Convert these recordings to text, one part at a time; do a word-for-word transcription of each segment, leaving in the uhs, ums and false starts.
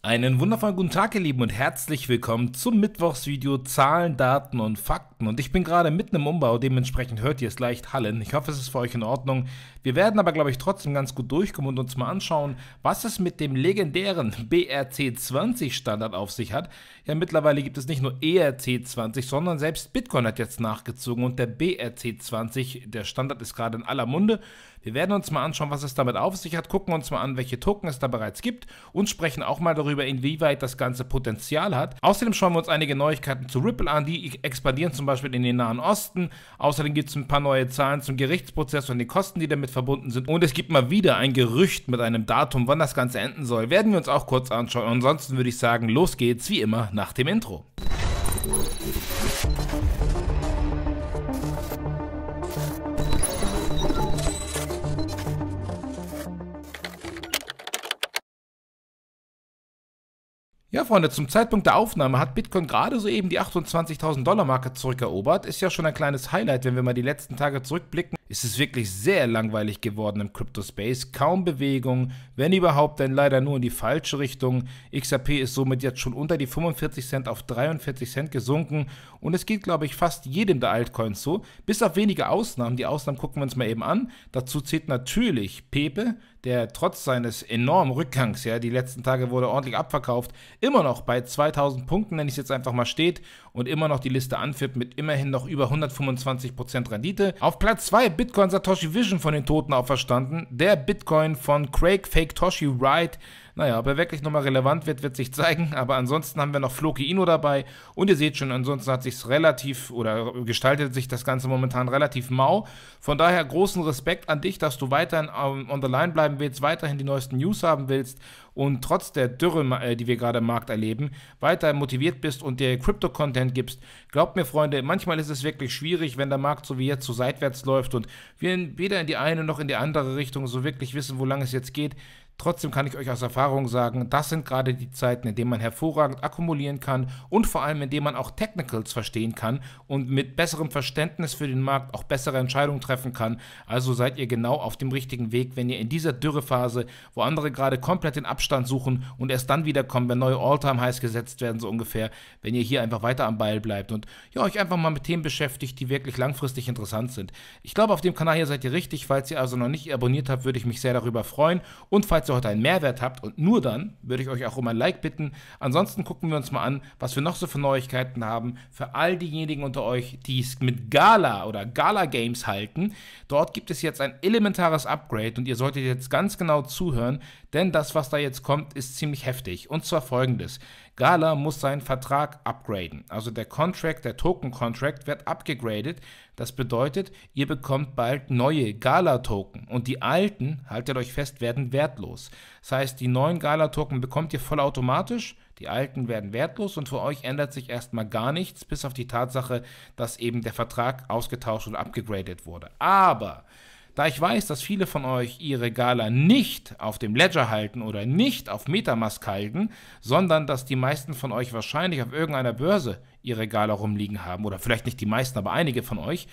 Einen wundervollen guten Tag, ihr Lieben, und herzlich willkommen zum Mittwochsvideo Zahlen, Daten und Fakten. Und ich bin gerade mitten im Umbau, dementsprechend hört ihr es leicht hallen. Ich hoffe, es ist für euch in Ordnung. Wir werden aber, glaube ich, trotzdem ganz gut durchkommen und uns mal anschauen, was es mit dem legendären B R C zwanzig Standard auf sich hat. Ja, mittlerweile gibt es nicht nur E R C zwanzig, sondern selbst Bitcoin hat jetzt nachgezogen und der B R C zwanzig, der Standard, ist gerade in aller Munde. Wir werden uns mal anschauen, was es damit auf sich hat, gucken uns mal an, welche Token es da bereits gibt und sprechen auch mal darüber, Darüber, inwieweit das Ganze Potenzial hat. Außerdem schauen wir uns einige Neuigkeiten zu Ripple an, die expandieren zum Beispiel in den Nahen Osten. Außerdem gibt es ein paar neue Zahlen zum Gerichtsprozess und den Kosten, die damit verbunden sind. Und es gibt mal wieder ein Gerücht mit einem Datum, wann das Ganze enden soll. Werden wir uns auch kurz anschauen. Ansonsten würde ich sagen, los geht's wie immer nach dem Intro. Ja, Freunde, zum Zeitpunkt der Aufnahme hat Bitcoin gerade soeben die achtundzwanzigtausend-Dollar-Marke zurückerobert. Ist ja schon ein kleines Highlight, wenn wir mal die letzten Tage zurückblicken. Ist es wirklich sehr langweilig geworden im Crypto-Space. Kaum Bewegung, wenn überhaupt, dann leider nur in die falsche Richtung. X R P ist somit jetzt schon unter die fünfundvierzig Cent auf dreiundvierzig Cent gesunken. Und es geht, glaube ich, fast jedem der Altcoins so. Bis auf wenige Ausnahmen. Die Ausnahmen gucken wir uns mal eben an. Dazu zählt natürlich Pepe, der trotz seines enormen Rückgangs, ja, die letzten Tage wurde ordentlich abverkauft, immer noch bei zweitausend Punkten, nenne ich es jetzt einfach mal, steht und immer noch die Liste anführt mit immerhin noch über hundertfünfundzwanzig Prozent Rendite. Auf Platz zwei Bitcoin Satoshi Vision von den Toten auferstanden, der Bitcoin von Craig Fake Toshi Wright. Naja, ob er wirklich nochmal relevant wird, wird sich zeigen, aber ansonsten haben wir noch Floki Ino dabei und ihr seht schon, ansonsten hat sich relativ, oder gestaltet sich das Ganze momentan relativ mau. Von daher großen Respekt an dich, dass du weiterhin on the line bleiben willst, weiterhin die neuesten News haben willst und trotz der Dürre, die wir gerade im Markt erleben, weiter motiviert bist und dir Crypto-Content gibst. Glaubt mir, Freunde, manchmal ist es wirklich schwierig, wenn der Markt so wie jetzt so seitwärts läuft und wir weder in die eine noch in die andere Richtung so wirklich wissen, wo lange es jetzt geht. Trotzdem kann ich euch aus Erfahrung sagen, das sind gerade die Zeiten, in denen man hervorragend akkumulieren kann und vor allem, in denen man auch Technicals verstehen kann und mit besserem Verständnis für den Markt auch bessere Entscheidungen treffen kann. Also seid ihr genau auf dem richtigen Weg, wenn ihr in dieser Dürrephase, wo andere gerade komplett den Abstand suchen und erst dann wiederkommen, wenn neue All-Time-Highs gesetzt werden, so ungefähr, wenn ihr hier einfach weiter am Ball bleibt und ja, euch einfach mal mit Themen beschäftigt, die wirklich langfristig interessant sind. Ich glaube, auf dem Kanal hier seid ihr richtig. Falls ihr also noch nicht abonniert habt, würde ich mich sehr darüber freuen und falls heute einen Mehrwert habt und nur dann, würde ich euch auch um ein Like bitten. Ansonsten gucken wir uns mal an, was wir noch so für Neuigkeiten haben für all diejenigen unter euch, die es mit Gala oder Gala Games halten. Dort gibt es jetzt ein elementares Upgrade und ihr solltet jetzt ganz genau zuhören, denn das, was da jetzt kommt, ist ziemlich heftig. Und zwar folgendes: Gala muss seinen Vertrag upgraden. Also der Contract, der Token-Contract wird abgegradet. Das bedeutet, ihr bekommt bald neue Gala-Token und die alten, haltet euch fest, werden wertlos. Das heißt, die neuen Gala-Token bekommt ihr vollautomatisch. Die alten werden wertlos und für euch ändert sich erstmal gar nichts, bis auf die Tatsache, dass eben der Vertrag ausgetauscht und abgegradet wurde. Aber da ich weiß, dass viele von euch ihre Gala nicht auf dem Ledger halten oder nicht auf Metamask halten, sondern dass die meisten von euch wahrscheinlich auf irgendeiner Börse ihre Gala rumliegen haben, oder vielleicht nicht die meisten, aber einige von euch,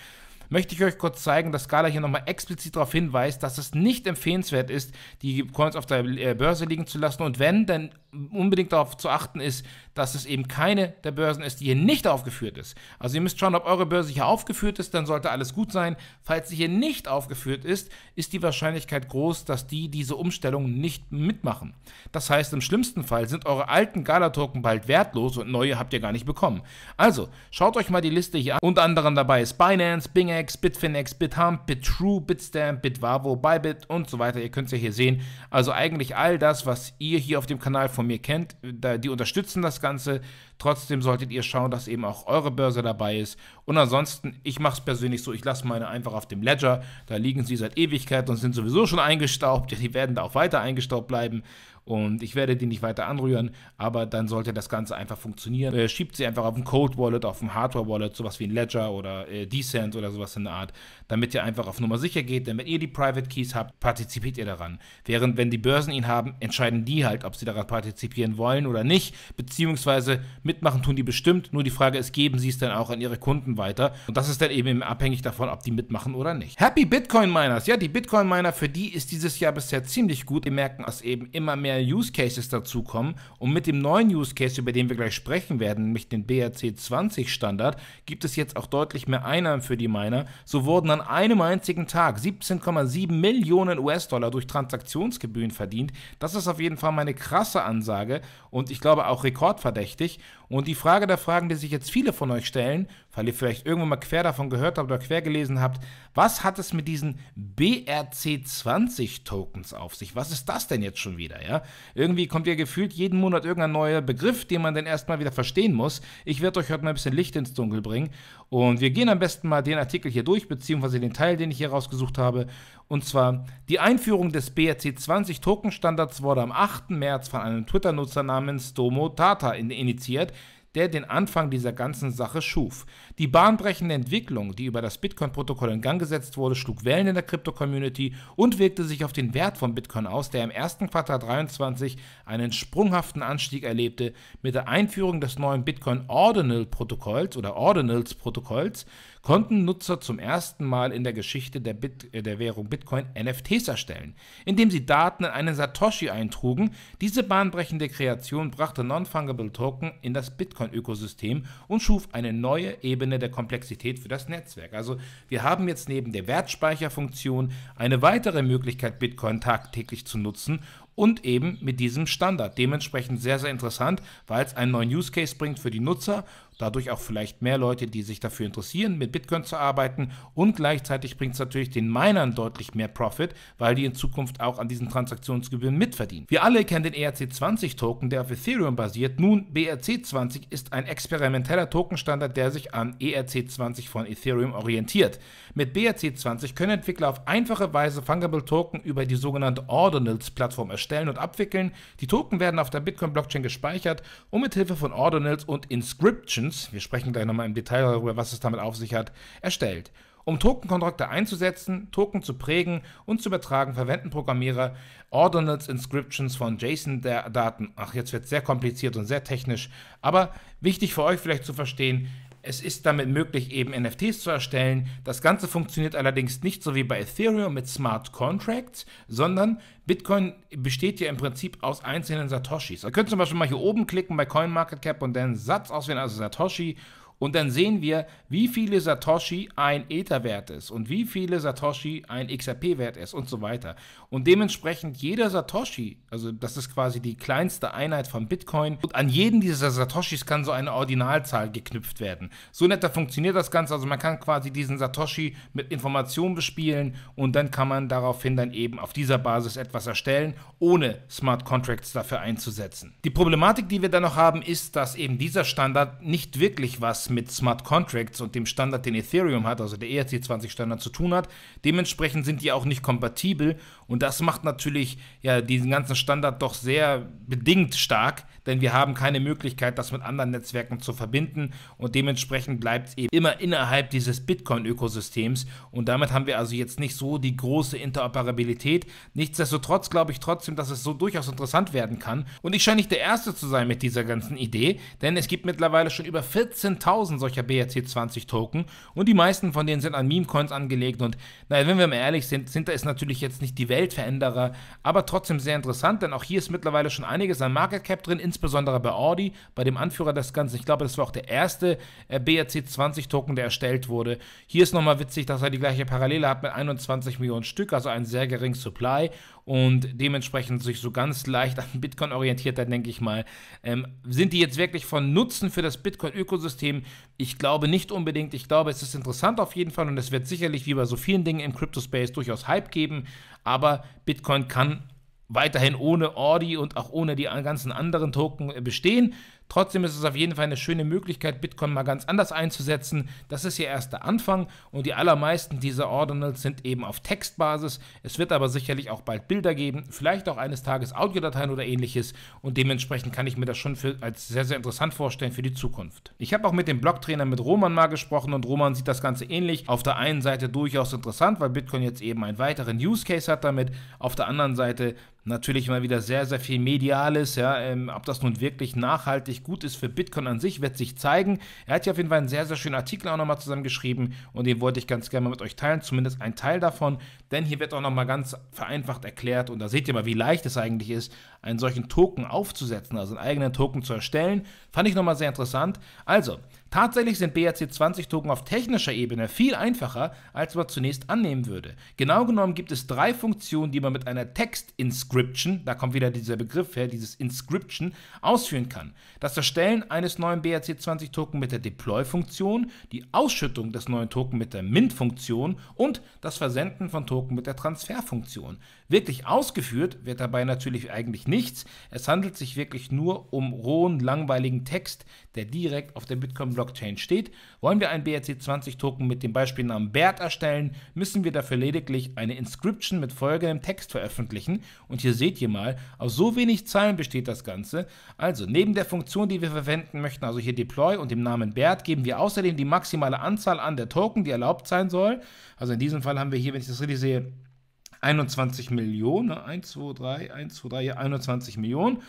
möchte ich euch kurz zeigen, dass Gala hier nochmal explizit darauf hinweist, dass es nicht empfehlenswert ist, die Coins auf der Börse liegen zu lassen und wenn, dann unbedingt darauf zu achten ist, dass es eben keine der Börsen ist, die hier nicht aufgeführt ist. Also ihr müsst schauen, ob eure Börse hier aufgeführt ist, dann sollte alles gut sein. Falls sie hier nicht aufgeführt ist, ist die Wahrscheinlichkeit groß, dass die diese Umstellung nicht mitmachen. Das heißt, im schlimmsten Fall sind eure alten Gala-Token bald wertlos und neue habt ihr gar nicht bekommen. Also, schaut euch mal die Liste hier an. Unter anderem dabei ist Binance, Bing, Bitfinex, Bithump, Bittrue, Bitstamp, Bitvavo, Bybit und so weiter. Ihr könnt es ja hier sehen. Also eigentlich all das, was ihr hier auf dem Kanal von mir kennt, die unterstützen das Ganze. Trotzdem solltet ihr schauen, dass eben auch eure Börse dabei ist. Und ansonsten, ich mache es persönlich so, ich lasse meine einfach auf dem Ledger. Da liegen sie seit Ewigkeit und sind sowieso schon eingestaubt. Die werden da auch weiter eingestaubt bleiben. Und ich werde die nicht weiter anrühren, aber dann sollte das Ganze einfach funktionieren. Äh, schiebt sie einfach auf ein Cold-Wallet, auf ein Hardware-Wallet, sowas wie ein Ledger oder äh, Decent oder sowas in der Art, damit ihr einfach auf Nummer sicher geht. Denn wenn ihr die Private Keys habt, partizipiert ihr daran. Während wenn die Börsen ihn haben, entscheiden die halt, ob sie daran partizipieren wollen oder nicht, beziehungsweise mitmachen tun die bestimmt. Nur die Frage ist, geben sie es dann auch an ihre Kunden weiter? Und das ist dann eben abhängig davon, ob die mitmachen oder nicht. Happy Bitcoin Miners! Ja, die Bitcoin Miner, für die ist dieses Jahr bisher ziemlich gut. Wir merken, dass eben immer mehr äh, Use Cases dazukommen. Und mit dem neuen Use Case, über den wir gleich sprechen werden, nämlich den B R C zwanzig Standard, gibt es jetzt auch deutlich mehr Einnahmen für die Miner. So wurden an einem einzigen Tag siebzehn Komma sieben Millionen US-Dollar durch Transaktionsgebühren verdient. Das ist auf jeden Fall mal eine krasse Ansage und ich glaube auch rekordverdächtig. Und die Frage der Fragen, die sich jetzt viele von euch stellen, weil ihr vielleicht irgendwann mal quer davon gehört habt oder quer gelesen habt, was hat es mit diesen B R C zwanzig Tokens auf sich? Was ist das denn jetzt schon wieder? Ja? Irgendwie kommt ihr gefühlt jeden Monat irgendein neuer Begriff, den man dann erstmal wieder verstehen muss. Ich werde euch heute mal ein bisschen Licht ins Dunkel bringen und wir gehen am besten mal den Artikel hier durch, beziehungsweise den Teil, den ich hier rausgesucht habe. Und zwar, die Einführung des B R C zwanzig Token Standards wurde am achten März von einem Twitter-Nutzer namens Domo Tata initiiert, der den Anfang dieser ganzen Sache schuf. Die bahnbrechende Entwicklung, die über das Bitcoin-Protokoll in Gang gesetzt wurde, schlug Wellen in der Krypto-Community und wirkte sich auf den Wert von Bitcoin aus, der im ersten Quartal dreiundzwanzig einen sprunghaften Anstieg erlebte. Mit der Einführung des neuen Bitcoin-Ordinal-Protokolls oder Ordinals-Protokolls konnten Nutzer zum ersten Mal in der Geschichte der, Bit äh, der Währung Bitcoin N F Ts erstellen, indem sie Daten in einen Satoshi eintrugen. Diese bahnbrechende Kreation brachte Non-Fungible Token in das Bitcoin-Ökosystem und schuf eine neue Ebene der Komplexität für das Netzwerk. Also wir haben jetzt neben der Wertspeicherfunktion eine weitere Möglichkeit, Bitcoin tagtäglich zu nutzen. Und eben mit diesem Standard. Dementsprechend sehr, sehr interessant, weil es einen neuen Use Case bringt für die Nutzer, dadurch auch vielleicht mehr Leute, die sich dafür interessieren, mit Bitcoin zu arbeiten, und gleichzeitig bringt es natürlich den Minern deutlich mehr Profit, weil die in Zukunft auch an diesen Transaktionsgebühren mitverdienen. Wir alle kennen den E R C zwanzig-Token, der auf Ethereum basiert. Nun, B R C zwanzig ist ein experimenteller Tokenstandard, der sich an E R C zwanzig von Ethereum orientiert. Mit B R C zwanzig können Entwickler auf einfache Weise Fungible Token über die sogenannte Ordinals-Plattform erstellen und abwickeln. Die Token werden auf der Bitcoin-Blockchain gespeichert und mit Hilfe von Ordinals und Inscriptions, wir sprechen gleich nochmal im Detail darüber, was es damit auf sich hat, erstellt. Um Token-Kontrakte einzusetzen, Token zu prägen und zu übertragen, verwenden Programmierer Ordinals Inscriptions von JSON-Daten. Ach, jetzt wird es sehr kompliziert und sehr technisch, aber wichtig für euch vielleicht zu verstehen: Es ist damit möglich, eben N F Ts zu erstellen. Das Ganze funktioniert allerdings nicht so wie bei Ethereum mit Smart Contracts, sondern Bitcoin besteht ja im Prinzip aus einzelnen Satoshis. Ihr könnt zum Beispiel mal hier oben klicken bei Coinmarketcap und dann Satz auswählen, also Satoshi. Und dann sehen wir, wie viele Satoshi ein Ether wert ist und wie viele Satoshi ein X R P wert ist und so weiter. Und dementsprechend jeder Satoshi, also das ist quasi die kleinste Einheit von Bitcoin, und an jeden dieser Satoshis kann so eine Ordinalzahl geknüpft werden. So netter funktioniert das Ganze, also man kann quasi diesen Satoshi mit Informationen bespielen und dann kann man daraufhin dann eben auf dieser Basis etwas erstellen, ohne Smart Contracts dafür einzusetzen. Die Problematik, die wir dann noch haben, ist, dass eben dieser Standard nicht wirklich was mit Smart Contracts und dem Standard, den Ethereum hat, also der E R C zwanzig Standard, zu tun hat. Dementsprechend sind die auch nicht kompatibel und das macht natürlich ja diesen ganzen Standard doch sehr bedingt stark, denn wir haben keine Möglichkeit, das mit anderen Netzwerken zu verbinden und dementsprechend bleibt es eben immer innerhalb dieses Bitcoin-Ökosystems und damit haben wir also jetzt nicht so die große Interoperabilität. Nichtsdestotrotz glaube ich trotzdem, dass es so durchaus interessant werden kann und ich scheine nicht der Erste zu sein mit dieser ganzen Idee, denn es gibt mittlerweile schon über vierzehntausend solcher B R C zwanzig-Token und die meisten von denen sind an Meme-Coins angelegt und naja, wenn wir mal ehrlich sind, sind da ist natürlich jetzt nicht die Weltveränderer, aber trotzdem sehr interessant, denn auch hier ist mittlerweile schon einiges an Market Cap drin, insbesondere bei Ordi, bei dem Anführer des Ganzen. Ich glaube, das war auch der erste B R C zwanzig-Token, der erstellt wurde. Hier ist nochmal witzig, dass er die gleiche Parallele hat mit einundzwanzig Millionen Stück, also ein sehr geringes Supply und dementsprechend sich so ganz leicht an Bitcoin orientiert hat, denke ich mal. Ähm, sind die jetzt wirklich von Nutzen für das Bitcoin-Ökosystem? Ich glaube nicht unbedingt. Ich glaube, es ist interessant auf jeden Fall und es wird sicherlich wie bei so vielen Dingen im Crypto-Space durchaus Hype geben, aber Bitcoin kann weiterhin ohne Ordi und auch ohne die ganzen anderen Token bestehen. Trotzdem ist es auf jeden Fall eine schöne Möglichkeit, Bitcoin mal ganz anders einzusetzen. Das ist hier erst der Anfang und die allermeisten dieser Ordinals sind eben auf Textbasis. Es wird aber sicherlich auch bald Bilder geben, vielleicht auch eines Tages Audiodateien oder ähnliches und dementsprechend kann ich mir das schon für, als sehr, sehr interessant vorstellen für die Zukunft. Ich habe auch mit dem Blog-Trainer, mit Roman, mal gesprochen und Roman sieht das Ganze ähnlich. Auf der einen Seite durchaus interessant, weil Bitcoin jetzt eben einen weiteren Use-Case hat damit. Auf der anderen Seite natürlich mal wieder sehr, sehr viel Mediales, ja, ähm, ob das nun wirklich nachhaltig nicht gut ist für Bitcoin an sich, wird sich zeigen. Er hat hier auf jeden Fall einen sehr, sehr schönen Artikel auch nochmal zusammengeschrieben und den wollte ich ganz gerne mal mit euch teilen, zumindest ein Teil davon, denn hier wird auch nochmal ganz vereinfacht erklärt und da seht ihr mal, wie leicht es eigentlich ist, einen solchen Token aufzusetzen, also einen eigenen Token zu erstellen. Fand ich nochmal sehr interessant. Also, tatsächlich sind B R C zwanzig-Token auf technischer Ebene viel einfacher, als man zunächst annehmen würde. Genau genommen gibt es drei Funktionen, die man mit einer Text-Inscription, da kommt wieder dieser Begriff her, dieses Inscription, ausführen kann. Das Erstellen eines neuen B R C zwanzig-Token mit der Deploy-Funktion, die Ausschüttung des neuen Token mit der Mint-Funktion und das Versenden von Token mit der Transfer-Funktion. Wirklich ausgeführt wird dabei natürlich eigentlich nichts. Es handelt sich wirklich nur um rohen, langweiligen Text, der direkt auf der Bitcoin-Blockchain steht. Wollen wir einen B R C zwanzig-Token mit dem Beispielnamen Bert erstellen, müssen wir dafür lediglich eine Inscription mit folgendem Text veröffentlichen. Und hier seht ihr mal, aus so wenig Zeilen besteht das Ganze. Also neben der Funktion, die wir verwenden möchten, also hier Deploy und dem Namen Bert, geben wir außerdem die maximale Anzahl an der Token, die erlaubt sein soll. Also in diesem Fall haben wir hier, wenn ich das richtig sehe, einundzwanzig Millionen, eins, zwei, drei, eins, zwei, drei, ja, einundzwanzig Millionen.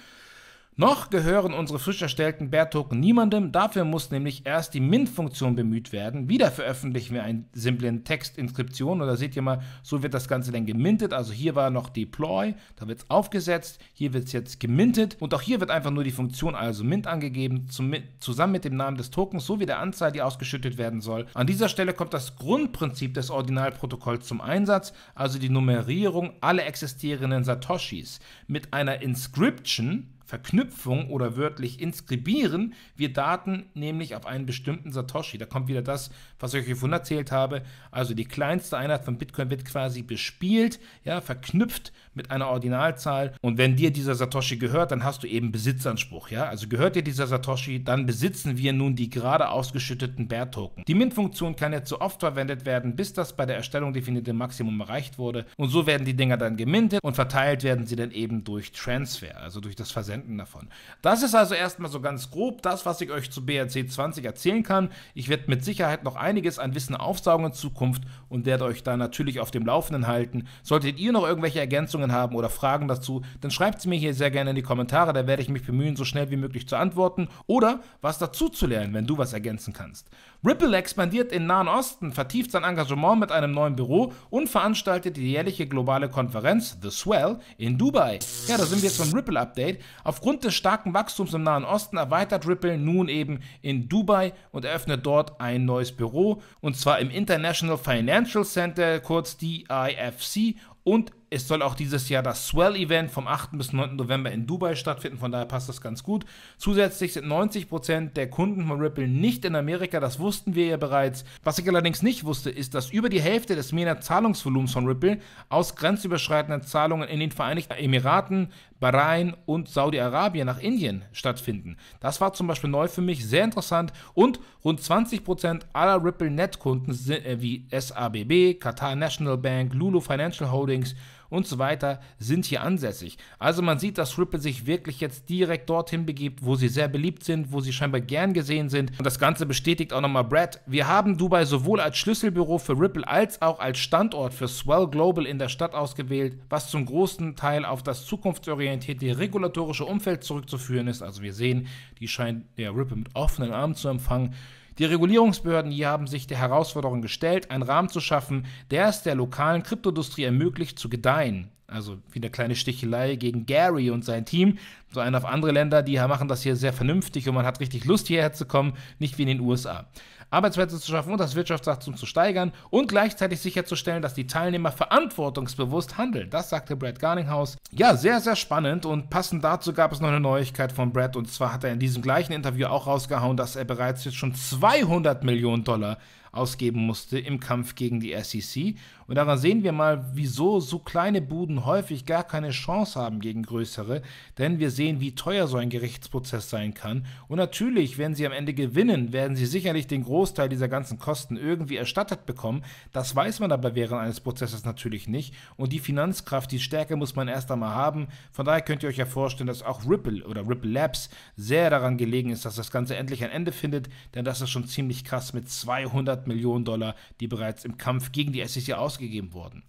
Noch gehören unsere frisch erstellten Bert-Token niemandem, dafür muss nämlich erst die Mint-Funktion bemüht werden. Wieder veröffentlichen wir einen simplen Text-Inskription und da seht ihr mal, so wird das Ganze dann gemintet. Also hier war noch Deploy, da wird es aufgesetzt, hier wird es jetzt gemintet und auch hier wird einfach nur die Funktion, also Mint, angegeben, zum, zusammen mit dem Namen des Tokens sowie der Anzahl, die ausgeschüttet werden soll. An dieser Stelle kommt das Grundprinzip des Ordinalprotokolls zum Einsatz, also die Nummerierung aller existierenden Satoshis. Mit einer Inscription, Verknüpfung oder wörtlich inskribieren wir Daten nämlich auf einen bestimmten Satoshi. Da kommt wieder das, was ich euch vorhin erzählt habe. Also die kleinste Einheit von Bitcoin wird quasi bespielt, ja, verknüpft mit einer Ordinalzahl. Und wenn dir dieser Satoshi gehört, dann hast du eben Besitzanspruch. Ja? Also gehört dir dieser Satoshi, dann besitzen wir nun die gerade ausgeschütteten Bert-Token. Die Mint-Funktion kann jetzt so oft verwendet werden, bis das bei der Erstellung definierte Maximum erreicht wurde. Und so werden die Dinger dann gemintet und verteilt werden sie dann eben durch Transfer, also durch das Versenden davon. Das ist also erstmal so ganz grob das, was ich euch zu B R C zwanzig erzählen kann. Ich werde mit Sicherheit noch einiges an Wissen aufsaugen in Zukunft und werde euch da natürlich auf dem Laufenden halten. Solltet ihr noch irgendwelche Ergänzungen haben oder Fragen dazu, dann schreibt sie mir hier sehr gerne in die Kommentare, da werde ich mich bemühen, so schnell wie möglich zu antworten oder was dazu zu lernen, wenn du was ergänzen kannst. Ripple expandiert in Nahen Osten, vertieft sein Engagement mit einem neuen Büro und veranstaltet die jährliche globale Konferenz The Swell in Dubai. Ja, da sind wir jetzt beim Ripple-Update. Aufgrund des starken Wachstums im Nahen Osten erweitert Ripple nun eben in Dubai und eröffnet dort ein neues Büro, und zwar im International Financial Center, kurz D I F C, und es soll auch dieses Jahr das Swell-Event vom achten bis neunten November in Dubai stattfinden, von daher passt das ganz gut. Zusätzlich sind neunzig Prozent der Kunden von Ripple nicht in Amerika, das wussten wir ja bereits. Was ich allerdings nicht wusste, ist, dass über die Hälfte des MENA-Zahlungsvolumens von Ripple aus grenzüberschreitenden Zahlungen in den Vereinigten Emiraten, Bahrain und Saudi-Arabien nach Indien stattfinden. Das war zum Beispiel neu für mich, sehr interessant, und rund zwanzig Prozent aller Ripple-Net-Kunden wie S A B B, Qatar National Bank, Lulu Financial Holdings und so weiter sind hier ansässig. Also man sieht, dass Ripple sich wirklich jetzt direkt dorthin begibt, wo sie sehr beliebt sind, wo sie scheinbar gern gesehen sind. Und das Ganze bestätigt auch nochmal Brad. Wir haben Dubai sowohl als Schlüsselbüro für Ripple als auch als Standort für Swell Global in der Stadt ausgewählt, was zum großen Teil auf das zukunftsorientierte regulatorische Umfeld zurückzuführen ist. Also wir sehen, die scheint der Ripple mit offenen Armen zu empfangen. Die Regulierungsbehörden hier haben sich der Herausforderung gestellt, einen Rahmen zu schaffen, der es der lokalen Kryptoindustrie ermöglicht, zu gedeihen. Also wieder kleine Stichelei gegen Gary und sein Team. So einen auf andere Länder, die machen das hier sehr vernünftig und man hat richtig Lust, hierher zu kommen, nicht wie in den U S A. Arbeitsplätze zu schaffen und das Wirtschaftswachstum zu steigern und gleichzeitig sicherzustellen, dass die Teilnehmer verantwortungsbewusst handeln. Das sagte Brad Garlinghouse. Ja, sehr, sehr spannend, und passend dazu gab es noch eine Neuigkeit von Brad, und zwar hat er in diesem gleichen Interview auch rausgehauen, dass er bereits jetzt schon zweihundert Millionen Dollar ausgeben musste im Kampf gegen die S E C. Und daran sehen wir mal, wieso so kleine Buden häufig gar keine Chance haben gegen größere, denn wir sehen, wie teuer so ein Gerichtsprozess sein kann. Und natürlich, wenn sie am Ende gewinnen, werden sie sicherlich den Großteil dieser ganzen Kosten irgendwie erstattet bekommen. Das weiß man aber während eines Prozesses natürlich nicht. Und die Finanzkraft, die Stärke muss man erst einmal haben. Von daher könnt ihr euch ja vorstellen, dass auch Ripple oder Ripple Labs sehr daran gelegen ist, dass das Ganze endlich ein Ende findet, denn das ist schon ziemlich krass mit zweihundert Millionen Dollar, die bereits im Kampf gegen die S E C ausgegeben wurden.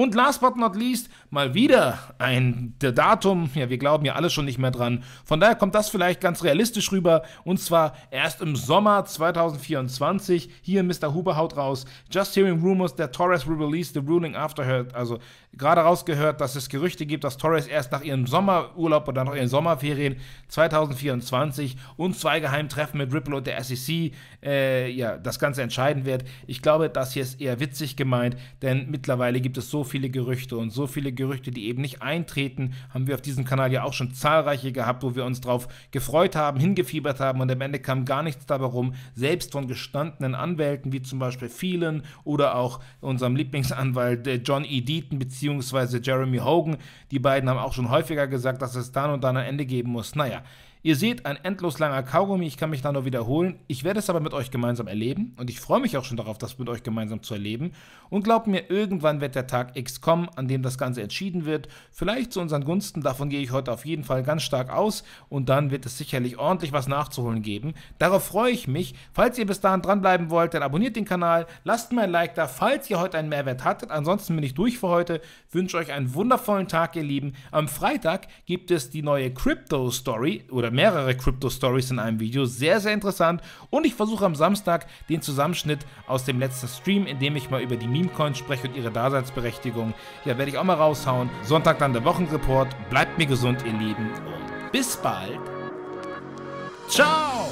Und last but not least, mal wieder ein Datum, ja, wir glauben ja alle schon nicht mehr dran, von daher kommt das vielleicht ganz realistisch rüber, und zwar erst im Sommer zwanzig vierundzwanzig, hier Mister Huber haut raus, just hearing rumors that Torres will release the ruling after her, also gerade rausgehört, dass es Gerüchte gibt, dass Torres erst nach ihrem Sommerurlaub oder nach ihren Sommerferien zwanzig vierundzwanzig und zwei Geheimtreffen mit Ripple und der S E C, äh, ja, das Ganze entscheiden wird. Ich glaube, das hier ist eher witzig gemeint, denn mittlerweile gibt es so viele Gerüchte und so viele Gerüchte, die eben nicht eintreten, haben wir auf diesem Kanal ja auch schon zahlreiche gehabt, wo wir uns drauf gefreut haben, hingefiebert haben und am Ende kam gar nichts dabei rum, selbst von gestandenen Anwälten wie zum Beispiel vielen oder auch unserem Lieblingsanwalt äh, John E. Deaton bzw. Jeremy Hogan. Die beiden haben auch schon häufiger gesagt, dass es dann und dann ein Ende geben muss. Naja, ihr seht, ein endlos langer Kaugummi, ich kann mich da nur wiederholen. Ich werde es aber mit euch gemeinsam erleben und ich freue mich auch schon darauf, das mit euch gemeinsam zu erleben. Und glaubt mir, irgendwann wird der Tag X kommen, an dem das Ganze entschieden wird. Vielleicht zu unseren Gunsten, davon gehe ich heute auf jeden Fall ganz stark aus und dann wird es sicherlich ordentlich was nachzuholen geben. Darauf freue ich mich. Falls ihr bis dahin dranbleiben wollt, dann abonniert den Kanal, lasst mir ein Like da, falls ihr heute einen Mehrwert hattet. Ansonsten bin ich durch für heute, wünsche euch einen wundervollen Tag, ihr Lieben. Am Freitag gibt es die neue Crypto-Story oder mehrere Crypto-Stories in einem Video, sehr, sehr interessant, und ich versuche am Samstag den Zusammenschnitt aus dem letzten Stream, in dem ich mal über die Meme-Coins spreche und ihre Daseinsberechtigung, ja, werde ich auch mal raushauen. Sonntag dann der Wochenreport, bleibt mir gesund, ihr Lieben, und bis bald, ciao!